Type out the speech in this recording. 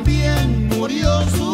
también murió su